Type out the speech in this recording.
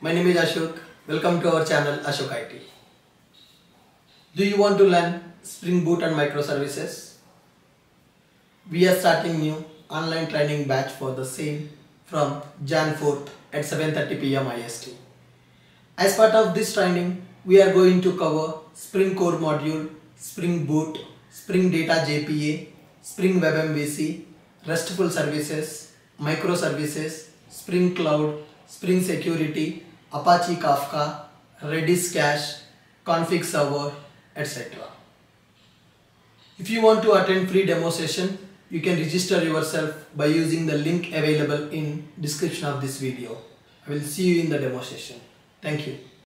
My name is Ashok. Welcome to our channel Ashok IT. Do you want to learn Spring Boot and microservices? We are starting new online training batch for the same from Jan 4th at 7:30 p.m. IST. As part of this training, we are going to cover Spring Core Module, Spring Boot, Spring Data JPA, Spring WebMVC, Restful Services, Microservices, Spring Cloud, Spring Security, Apache Kafka, Redis Cache, Config Server, etc. If you want to attend free demo session, you can register yourself by using the link available in description of this video. I will see you in the demo session. Thank you.